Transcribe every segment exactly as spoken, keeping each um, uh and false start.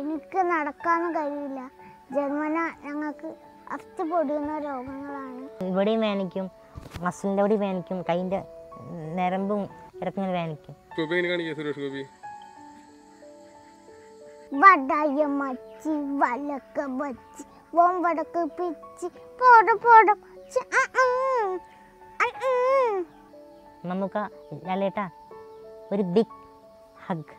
എനിക്ക് നടക്കാൻ കഴിയില്ല. ജന്മനാ ഞങ്ങൾക്ക് അഫ്റ്റ് പൊടിയുന്ന രോഗങ്ങളാണ്. ഇവിടെ വേദനിക്കും, മസിലിൻ്റെ ഇവിടെ വേദനിക്കും, കൈൻ്റെ നരമ്പും ഇടയ്ക്കിങ്ങനെ വേദനിക്കും. വടയ മച്ചി വലക്ക വച്ചി വടക്ക് പിച്ചി പോട പോട നമുക്ക് ലാലേട്ടാ ഒരു ബിഗ് ഹഗ്.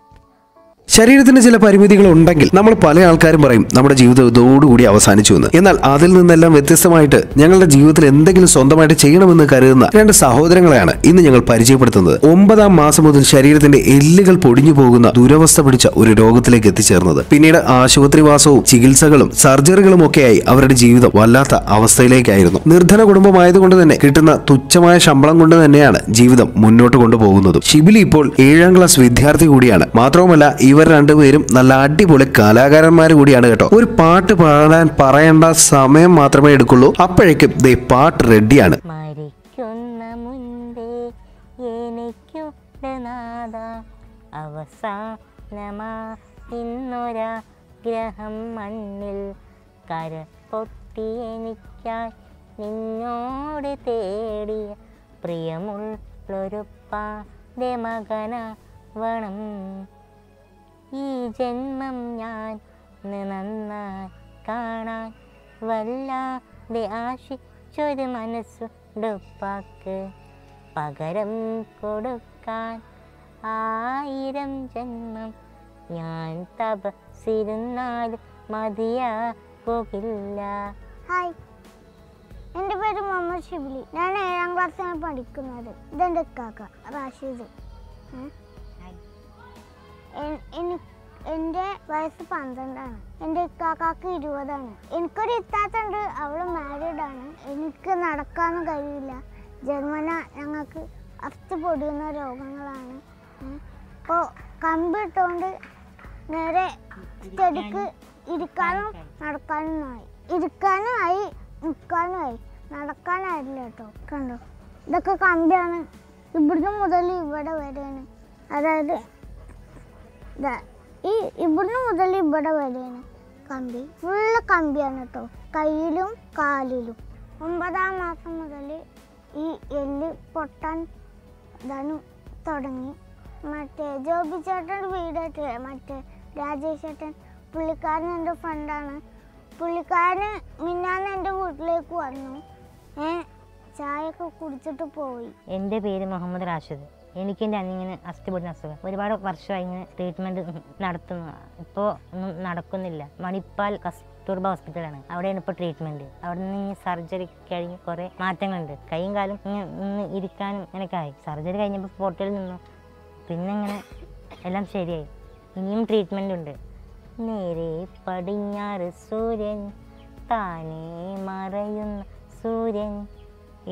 ശരീരത്തിന് ചില പരിമിതികൾ ഉണ്ടെങ്കിൽ നമ്മൾ പല ആൾക്കാരും പറയും നമ്മുടെ ജീവിതം ഇതോടുകൂടി അവസാനിച്ചു എന്ന്. എന്നാൽ അതിൽ നിന്നെല്ലാം വ്യത്യസ്തമായിട്ട് ഞങ്ങളുടെ ജീവിതത്തിൽ എന്തെങ്കിലും സ്വന്തമായിട്ട് ചെയ്യണമെന്ന് കരുതുന്ന രണ്ട് സഹോദരങ്ങളെയാണ് ഇന്ന് ഞങ്ങൾ പരിചയപ്പെടുത്തുന്നത്. ഒമ്പതാം മാസം മുതൽ ശരീരത്തിന്റെ എല്ലുകൾ പൊടിഞ്ഞു പോകുന്ന ദുരവസ്ഥ പിടിച്ച ഒരു രോഗത്തിലേക്ക് എത്തിച്ചേർന്നത്, പിന്നീട് ആശുപത്രിവാസവും ചികിത്സകളും സർജറികളും ഒക്കെയായി അവരുടെ ജീവിതം വല്ലാത്ത അവസ്ഥയിലേക്കായിരുന്നു. നിർധന കുടുംബമായതുകൊണ്ട് തന്നെ കിട്ടുന്ന തുച്ഛമായ ശമ്പളം കൊണ്ട് തന്നെയാണ് ജീവിതം മുന്നോട്ട് കൊണ്ടുപോകുന്നത്. ഷിബിലി ഇപ്പോൾ ഏഴാം ക്ലാസ് വിദ്യാർത്ഥി കൂടിയാണ്. മാത്രവുമല്ല ഇവർ രണ്ടുപേരും നല്ല അടിപൊളി കലാകാരന്മാർ കൂടിയാണ് കേട്ടോ. ഒരു പാട്ട് പാടാൻ പറയേണ്ട സമയം മാത്രമേ എടുക്കുള്ളൂ, അപ്പോഴേക്കും ദേ പാട്ട് റെഡിയാണ്. ഈ ജന്മം ഞാൻ നന്നായി കാണാൻ വല്ലാതെ ആശിച്ചൊരു മനസ്സുടുപ്പാക്ക് പകരം കൊടുക്കാൻ ആയിരം ജന്മം ഞാൻ തപസിരുന്നാലും മതിയാ പോകില്ല. ഹായ്, എൻ്റെ പേര് മുഹമ്മദ് ഷിബിലി. ഞാൻ ഏഴാം ക്ലാസ്സിലാണ് പഠിക്കുന്നത്. ഇതെൻ്റെ കാക്ക റാഷിദ്. എൻ്റെ വയസ്സ് പന്ത്രണ്ടാണ്. എൻ്റെ ഇക്കാക്കാക്ക് ഇരുപതാണ്. എനിക്കൊരു ഇത്താത്തുണ്ട്, അവള് മാരീഡാണ്. എനിക്ക് നടക്കാനും കഴിയില്ല. ജന്മന ഞങ്ങൾക്ക് അഫ്റ്റ് പൊടിയുന്ന രോഗങ്ങളാണ്. ഇപ്പോൾ കമ്പിട്ടോണ്ട് നേരെ ചെടിക്ക് ഇരിക്കാനും നടക്കാനും ആയി. ഇരിക്കാനും ആയി, നിൽക്കാനും ആയി, നടക്കാനായില്ല കേട്ടോ. കണ്ടോ, ഇതൊക്കെ കമ്പിയാണ്. ഇവിടുന്ന് മുതൽ ഇവിടെ വരെയാണ്. അതായത് ഈ ഇവിടുന്ന് മുതൽ ഇവിടെ വരെയാണ് കമ്പി. ഫുള്ള് കമ്പിയാണ് കേട്ടോ, കയ്യിലും കാലിലും. ഒമ്പതാം മാസം മുതൽ ഈ എല്ല് പൊട്ടാൻ ഇതാണ് തുടങ്ങി. മറ്റേ ജോബി ചേട്ടൻ വീടായിട്ട് മറ്റേ രാജേഷ് ചേട്ടൻ പുള്ളിക്കാരൻ എൻ്റെ ഫ്രണ്ടാണ്. പുള്ളിക്കാരന് മിന്നാന്ന് എൻ്റെ വീട്ടിലേക്ക് വന്നു. ഏ ചായയൊക്കെ കുടിച്ചിട്ട് പോയി. എൻ്റെ പേര് മുഹമ്മദ് റാഷിദ്. എനിക്കെൻ്റെ അന്നിങ്ങനെ അസ്ഥിപൊടിഞ്ഞ അസുഖം ഒരുപാട് വർഷമായി ഇങ്ങനെ ട്രീറ്റ്മെൻറ്റ് നടത്തുന്നു. ഇപ്പോൾ ഒന്നും നടക്കുന്നില്ല. മണിപ്പാൽ കസ്തൂർബ ഹോസ്പിറ്റലാണ്, അവിടെയാണ് ഇപ്പോൾ ട്രീറ്റ്മെൻറ്റ്. അവിടെ നിന്ന് ഈ സർജറി കഴിഞ്ഞ് കുറേ മാറ്റങ്ങളുണ്ട്. കൈയും കാലും ഇങ്ങനെ ഇന്ന് ഇരിക്കാനും ഇങ്ങനെയൊക്കെ ആയി. സർജറി കഴിഞ്ഞപ്പോൾ ഫോട്ടോയിൽ നിന്നു, പിന്നെ ഇങ്ങനെ എല്ലാം ശരിയായി. ഇനിയും ട്രീറ്റ്മെൻ്റ് ഉണ്ട്. നേരെ പടിഞ്ഞാറ് സൂര്യൻ താനേ മറയുന്ന സൂര്യൻ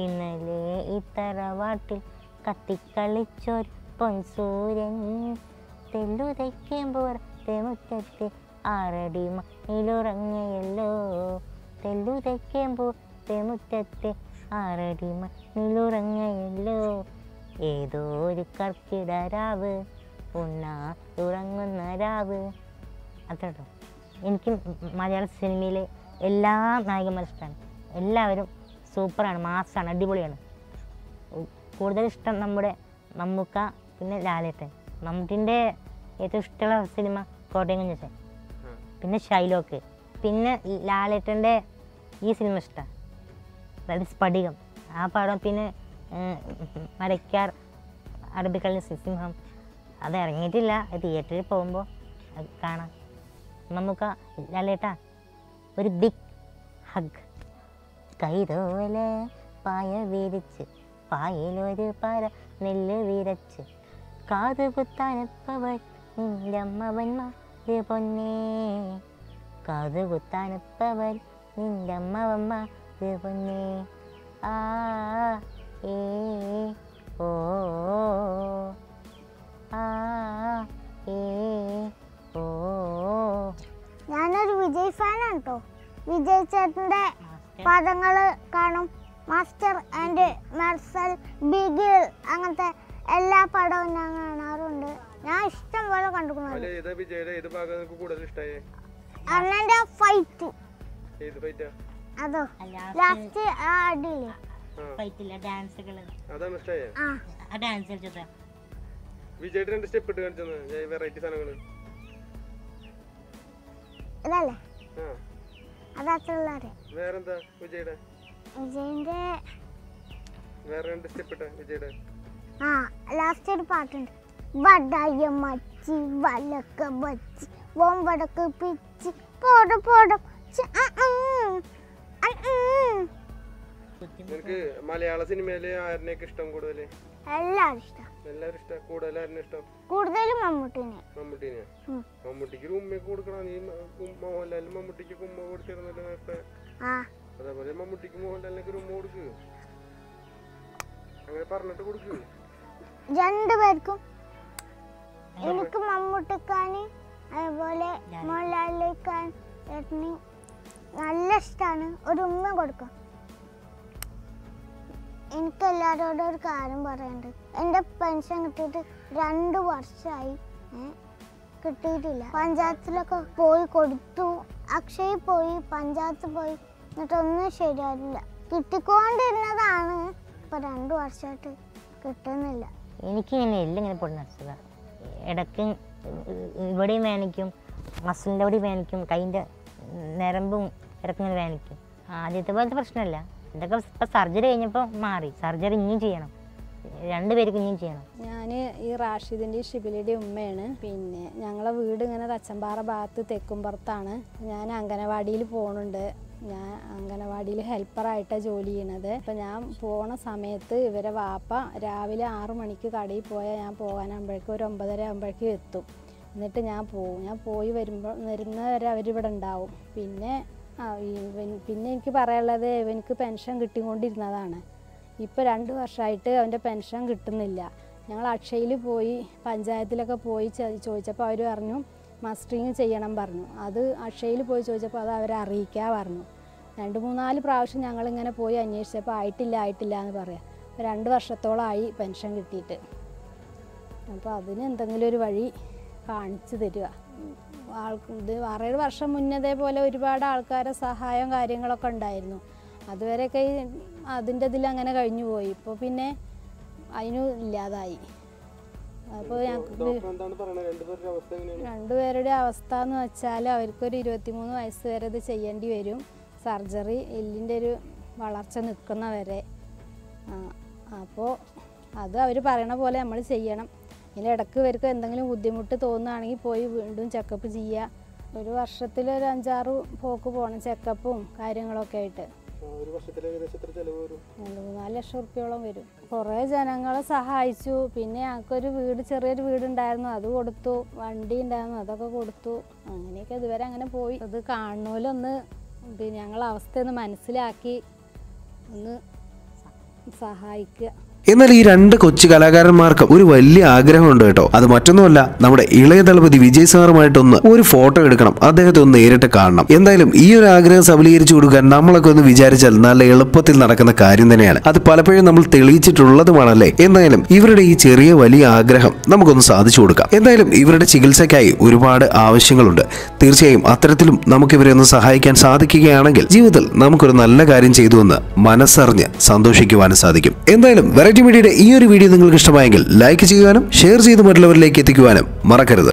ഇന്നലെ ഇത്തറവാട്ടിൽ കത്തിക്കളിച്ചൊരു പൊൻസൂര്യൻ തെല്ലുതയ്ക്കും പുറത്തെ മുറ്റത്ത് ആറടി മണിലുറങ്ങയല്ലോ. തെല്ലുതയ്ക്കും പുറത്തെ മുറ്റത്ത് ആറടി മണിലുറങ്ങയല്ലോ. ഏതോ ഒരു കർക്കിട രാവ് ഉണ്ണാ ഉറങ്ങുന്ന രാവ്. അത്രട്ടോ. എനിക്ക് മലയാള സിനിമയിലെ എല്ലാ നായികന്മാരും ഇഷ്ടമാണ്. എല്ലാവരും സൂപ്പറാണ്, മാസാണ്, അടിപൊളിയാണ്. കൂടുതൽ ഇഷ്ടം നമ്മുടെ മമ്മൂക്ക, പിന്നെ ലാലേട്ടൻ. മമ്മൂട്ടിൻ്റെ ഏറ്റവും ഇഷ്ടമുള്ള സിനിമ കോട്ടയം കുഞ്ഞച്ചൻ, പിന്നെ ഷൈലോക്ക്, പിന്നെ ലാലേട്ടൻ്റെ ഈ സിനിമ ഇഷ്ടമാണ്, അതായത് സ്ഫടികം ആ പടം. പിന്നെ മരക്കാർ അറബിക്കടലിലെ സിംഹം, അത് ഇറങ്ങിയിട്ടില്ല. തിയേറ്ററിൽ പോകുമ്പോൾ അത് കാണാം. മമ്മൂക്ക ലാലേട്ട ഒരു ബിഗ് ഹഗ്. കൈതോലെ പായ വിരിച്ച് പായലൊരു പര നെല്ല് വിരച്ച് കാത് കുത്താനപ്പവൻ നിൻ്റമ്മവന്മാര് പൊന്നേ. കാത് കുത്താനപ്പവൻ നിൻ്റമ്മവന്മാര് പൊന്നേ. ആ ഏ ഓ ആ ഏ ഓ. ഞാനൊരു വിജയ് ഫാനാണ് കേട്ടോ. വിജയ് ചേട്ടൻ്റെ പദങ്ങൾ കാണും. മാസ്റ്റർ ആൻഡ് മാർസൽ, ബിഗിൽ, അങ്ങനത്തെ എല്ലാ പടവും ഞാൻ കാണാറുണ്ട്. ഞാൻ ഇഷ്ടം പോലെ കണ്ടുകുന്നു. അല്ല ഇതാ വിജയല ഇത് ഭാഗം നിങ്ങൾക്ക് കൂടുതൽ ഇഷ്ടായേ? അണ്ണന്റെ ഫൈറ്റ്. ഏത് ഫൈറ്റാ? അതോ ലാസ്റ്റ് ആ അടിയിലെ ഫൈറ്റില്ല ഡാൻസുകൾ. അതാ ഇഷ്ടായേ? ആ ആ ഡാൻസ് ചെയ്തതാ. വിജയട രണ്ട് സ്റ്റെപ്പ് ഇട്ട് കാണിച്ചതാണ്. ഞാൻ വെറൈറ്റി സാധനങ്ങൾ. അതല്ല. ആ. അതാത്രല്ലാരെ. വേറെന്താ വിജയട? വിജയന്റെ വേറെ രണ്ട് സ്റ്റെപ്പ് ഇട്ട് വിജയട. ആ ലാസ്റ്റ് ഒരു പാട്ടുണ്ട്. बदाय मची वालक बच्ची वम वडक पिची पोड पोड च आ आ നിനക്ക് മലയാള സിനിമയിലെ ആരെയൊക്കെ ഇഷ്ടം കൂടുതൽ? എല്ലാവരും ഇഷ്ടം. എല്ലാവരും ഇഷ്ടം. കൂടുതൽ ആരെയാണ് ഇഷ്ടം? കൂടുതൽ മമ്മൂട്ടിനെ. മമ്മൂട്ടിനെ. മമ്മൂട്ടിക്ക് ഉമ്മ കൊടുക്കണം. നീ മോഹൻലാൽ മമ്മൂട്ടിക്ക് ഉമ്മ കൊടുത്തിരുന്നല്ലോ നേരത്തെ. ആ. അതേപോലെ മമ്മൂട്ടിക്ക് മോഹൻലാലിനൊക്കെ ഉമ്മ കൊടുക്ക്. അങ്ങനെ പറഞ്ഞിട്ട് കൊടുക്ക്. രണ്ടുപേർക്കും എനിക്ക് മമ്മൂട്ടിക്കാനി അതുപോലെ മോഹൻലാലിക്കാൻ ചേട്ടന് നല്ല ഇഷ്ടമാണ്. ഒരു ഉമ്മ കൊടുക്കും. എനിക്ക് എല്ലാവരോടും ഒരു കാര്യം പറയണ്ട്. എൻ്റെ പെൻഷൻ കിട്ടിയിട്ട് രണ്ട് വർഷമായി കിട്ടിയിട്ടില്ല. പഞ്ചായത്തിലൊക്കെ പോയി കൊടുത്തു, അക്ഷയയിൽ പോയി, പഞ്ചായത്ത് പോയി, എന്നിട്ടൊന്നും ശരിയായിട്ടില്ല. കിട്ടിക്കൊണ്ടിരുന്നതാണ്, ഇപ്പം രണ്ട് വർഷമായിട്ട് കിട്ടുന്നില്ല. എനിക്കിങ്ങനെ എല്ലാം ഇങ്ങനെ പൊടി നടത്തുക. ഇടയ്ക്ക് ഇവിടെയും വേനിക്കും, മസിലിൻ്റെ അവിടെയും വേനിക്കും, കൈൻ്റെ നരമ്പും ഇടയ്ക്ക് ഇങ്ങനെ വേനിക്കും. ആദ്യത്തെ പോലത്തെ പ്രശ്നമല്ല. ഇതൊക്കെ ഇപ്പം സർജറി കഴിഞ്ഞപ്പോൾ മാറി. സർജറി ഇനിയും ചെയ്യണം, രണ്ടുപേർക്കും ഇനിയും ചെയ്യണം. ഞാൻ ഈ റാഷിദിൻ്റെയും ഷിബിലിയുടെയും ഉമ്മയാണ്. പിന്നെ ഞങ്ങളെ വീട് ഇങ്ങനെ തച്ചമ്പാറ ഭാഗത്ത് തെക്കുംപുറത്താണ്. ഞാൻ അംഗനവാടിയിൽ പോകുന്നുണ്ട്. ഞാൻ അംഗനവാടിയിൽ ഹെൽപ്പറായിട്ടാണ് ജോലി ചെയ്യണത്. അപ്പം ഞാൻ പോണ സമയത്ത് ഇവരെ വാപ്പ രാവിലെ ആറു മണിക്ക് കടയിൽ പോയാൽ ഞാൻ പോകാനാകുമ്പോഴേക്കും ഒരു ഒമ്പതര ആകുമ്പോഴേക്കും എത്തും. എന്നിട്ട് ഞാൻ പോവും. ഞാൻ പോയി വരുമ്പോൾ വരുന്നവരെ അവരിവിടെ ഉണ്ടാവും. പിന്നെ പിന്നെ എനിക്ക് പറയാനുള്ളത് ഇവനിക്ക് പെൻഷൻ കിട്ടിക്കൊണ്ടിരുന്നതാണ്. ഇപ്പോൾ രണ്ട് വർഷമായിട്ട് അവൻ്റെ പെൻഷൻ കിട്ടുന്നില്ല. ഞങ്ങൾ അക്ഷയയിൽ പോയി, പഞ്ചായത്തിലൊക്കെ പോയി ചോദിച്ചപ്പോൾ അവർ പറഞ്ഞു മസ്റ്ററിങ് ചെയ്യണം പറഞ്ഞു. അത് അക്ഷയയിൽ പോയി ചോദിച്ചപ്പോൾ അത് അവരെ അറിയിക്കാൻ പറഞ്ഞു. രണ്ട് മൂന്നാല് പ്രാവശ്യം ഞങ്ങളിങ്ങനെ പോയി അന്വേഷിച്ചപ്പോൾ ആയിട്ടില്ല ആയിട്ടില്ല എന്ന് പറയാം. രണ്ട് വർഷത്തോളമായി പെൻഷൻ കിട്ടിയിട്ട്. അപ്പോൾ അതിന് എന്തെങ്കിലും ഒരു വഴി കാണിച്ചു തരിക. ആൾക്ക് ഇത് ആറേഴ് വർഷം മുന്നതേപോലെ ഒരുപാട് ആൾക്കാരെ സഹായം കാര്യങ്ങളൊക്കെ ഉണ്ടായിരുന്നു. അതുവരെയൊക്കെ ഈ അതിൻ്റെ ഇതിൽ അങ്ങനെ കഴിഞ്ഞു പോയി. ഇപ്പോൾ പിന്നെ അതിനും ഇല്ലാതായി. അപ്പോൾ രണ്ടുപേരുടെ അവസ്ഥ എന്ന് വെച്ചാൽ അവർക്കൊരു ഇരുപത്തിമൂന്ന് വയസ്സ് വരെ ഇത് ചെയ്യേണ്ടി വരും. സർജറി എല്ലിൻ്റെ ഒരു വളർച്ച നിൽക്കുന്നവരെ. അപ്പോൾ അത് അവർ പറയണ പോലെ നമ്മൾ ചെയ്യണം. ഇതിൻ്റെ ഇടയ്ക്ക് ഇവർക്ക് എന്തെങ്കിലും ബുദ്ധിമുട്ട് തോന്നുകയാണെങ്കിൽ പോയി വീണ്ടും ചെക്കപ്പ് ചെയ്യുക. ഒരു വർഷത്തിൽ ഒരു അഞ്ചാറ് പോക്ക് പോകണം, ചെക്കപ്പും കാര്യങ്ങളൊക്കെ ആയിട്ട്. രണ്ട് മൂന്നാല് ലക്ഷം റുപ്യോളം വരും. കുറേ ജനങ്ങളെ സഹായിച്ചു. പിന്നെ ഞങ്ങൾക്കൊരു വീട്, ചെറിയൊരു വീടുണ്ടായിരുന്നു, അത് കൊടുത്തു. വണ്ടി ഉണ്ടായിരുന്നു, അതൊക്കെ കൊടുത്തു. അങ്ങനെയൊക്കെ ഇതുവരെ അങ്ങനെ പോയി. അത് കാണുന്നോലൊന്ന് പിന്നെ ഞങ്ങളുടെ അവസ്ഥയൊന്ന് മനസ്സിലാക്കി ഒന്ന് സഹായിക്കുക. എന്നാൽ ഈ രണ്ട് കൊച്ചു കലാകാരന്മാർക്ക് ഒരു വലിയ ആഗ്രഹമുണ്ട് കേട്ടോ. അത് മറ്റൊന്നുമല്ല, നമ്മുടെ ഇളയ തളപതി വിജയ് സാറുമായിട്ടൊന്ന് ഒരു ഫോട്ടോ എടുക്കണം, അദ്ദേഹത്തെ ഒന്ന് നേരിട്ട് കാണണം. എന്തായാലും ഈ ഒരു ആഗ്രഹം സബലീകരിച്ചു കൊടുക്കാൻ നമ്മളൊക്കെ ഒന്ന് വിചാരിച്ചാൽ നല്ല എളുപ്പത്തിൽ നടക്കുന്ന കാര്യം തന്നെയാണ്. അത് പലപ്പോഴും നമ്മൾ തെളിയിച്ചിട്ടുള്ളതുമാണല്ലേ. എന്തായാലും ഇവരുടെ ഈ ചെറിയ വലിയ ആഗ്രഹം നമുക്കൊന്ന് സാധിച്ചു കൊടുക്കാം. എന്തായാലും ഇവരുടെ ചികിത്സയ്ക്കായി ഒരുപാട് ആവശ്യങ്ങളുണ്ട്. തീർച്ചയായും അത്തരത്തിലും നമുക്കിവരെ ഒന്ന് സഹായിക്കാൻ സാധിക്കുകയാണെങ്കിൽ ജീവിതത്തിൽ നമുക്കൊരു നല്ല കാര്യം ചെയ്തു എന്ന് മനസ്സറിഞ്ഞ് സന്തോഷിക്കുവാനും സാധിക്കും. എന്തായാലും മീഡിയയുടെ ഈ ഒരു വീഡിയോ നിങ്ങൾക്ക് ഇഷ്ടമായെങ്കിൽ ലൈക്ക് ചെയ്യുവാനും ഷെയർ ചെയ്ത് മറ്റുള്ളവരിലേക്ക് എത്തിക്കുവാനും മറക്കരുത്.